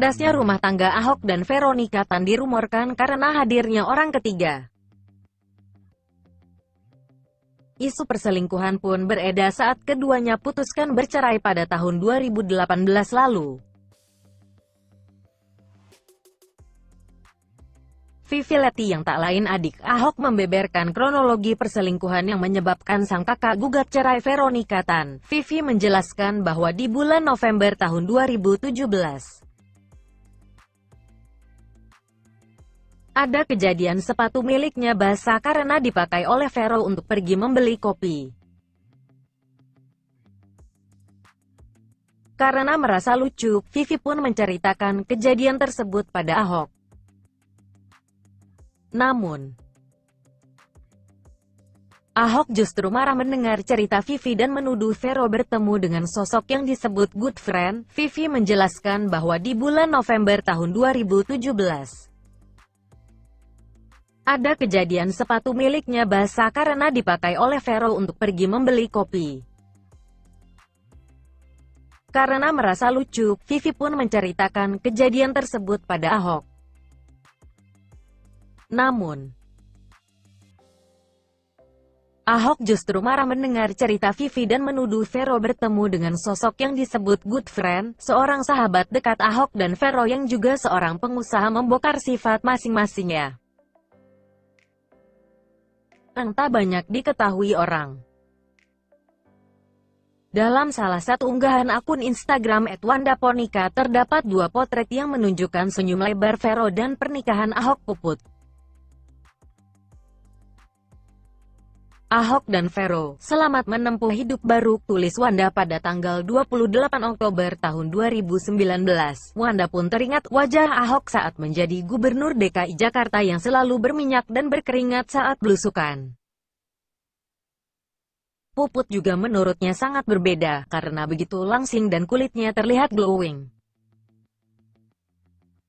Pandasnya rumah tangga Ahok dan Veronica Tan dirumorkan karena hadirnya orang ketiga. Isu perselingkuhan pun beredar saat keduanya putuskan bercerai pada tahun 2018 lalu. Vivi Leti yang tak lain adik Ahok membeberkan kronologi perselingkuhan yang menyebabkan sang kakak gugat cerai Veronica Tan. Vivi menjelaskan bahwa di bulan November tahun 2017, ada kejadian sepatu miliknya basah karena dipakai oleh Vero untuk pergi membeli kopi. Karena merasa lucu, Vivi pun menceritakan kejadian tersebut pada Ahok. Namun, Ahok justru marah mendengar cerita Vivi dan menuduh Vero bertemu dengan sosok yang disebut Good Friend. Vivi menjelaskan bahwa di bulan November tahun 2017, ada kejadian sepatu miliknya basah karena dipakai oleh Vero untuk pergi membeli kopi. Karena merasa lucu, Vivi pun menceritakan kejadian tersebut pada Ahok. Namun, Ahok justru marah mendengar cerita Vivi dan menuduh Vero bertemu dengan sosok yang disebut Good Friend, seorang sahabat dekat Ahok dan Vero yang juga seorang pengusaha, membongkar sifat masing-masingnya. Tak banyak diketahui orang. Dalam salah satu unggahan akun Instagram @wandaponika terdapat dua potret yang menunjukkan senyum lebar Vero dan pernikahan Ahok Puput. Ahok dan Vero, selamat menempuh hidup baru, tulis Wanda pada tanggal 28 Oktober tahun 2019. Wanda pun teringat wajah Ahok saat menjadi Gubernur DKI Jakarta yang selalu berminyak dan berkeringat saat belusukan. Puput juga menurutnya sangat berbeda, karena begitu langsing dan kulitnya terlihat glowing.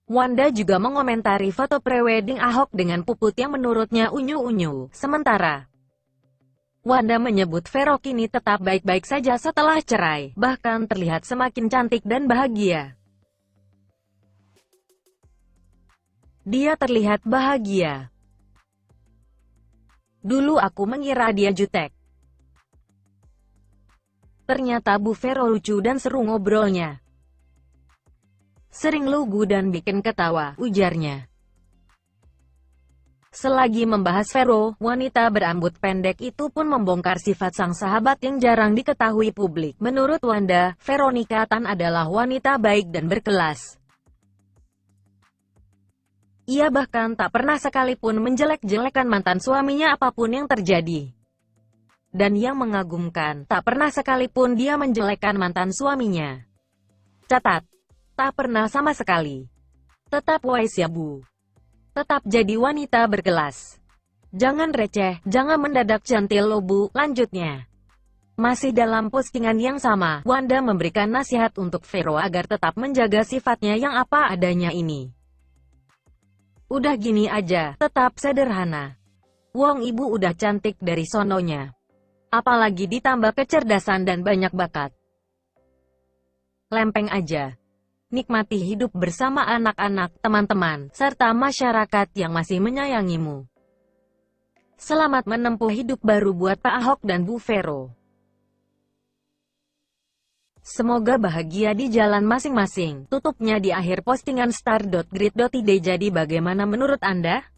Wanda juga mengomentari foto prewedding Ahok dengan Puput yang menurutnya unyu-unyu. Sementara, Wanda menyebut Vero kini tetap baik-baik saja setelah cerai, bahkan terlihat semakin cantik dan bahagia. Dia terlihat bahagia. Dulu aku mengira dia jutek. Ternyata Bu Vero lucu dan seru ngobrolnya. Sering lugu dan bikin ketawa, ujarnya. Selagi membahas Vero, wanita berambut pendek itu pun membongkar sifat sang sahabat yang jarang diketahui publik. Menurut Wanda, Veronica Tan adalah wanita baik dan berkelas. Ia bahkan tak pernah sekalipun menjelek-jelekan mantan suaminya apapun yang terjadi. Dan yang mengagumkan, tak pernah sekalipun dia menjelekkan mantan suaminya. Catat, tak pernah sama sekali. Tetap wise ya Bu. Tetap jadi wanita berkelas. Jangan receh, jangan mendadak cantil lo Bu, lanjutnya. Masih dalam postingan yang sama, Wanda memberikan nasihat untuk Vero agar tetap menjaga sifatnya yang apa adanya ini. Udah gini aja, tetap sederhana. Wong ibu udah cantik dari sononya. Apalagi ditambah kecerdasan dan banyak bakat. Lempeng aja. Nikmati hidup bersama anak-anak, teman-teman, serta masyarakat yang masih menyayangimu. Selamat menempuh hidup baru buat Pak Ahok dan Bu Vero. Semoga bahagia di jalan masing-masing. Tutupnya di akhir postingan star.grid.id. Jadi bagaimana menurut Anda?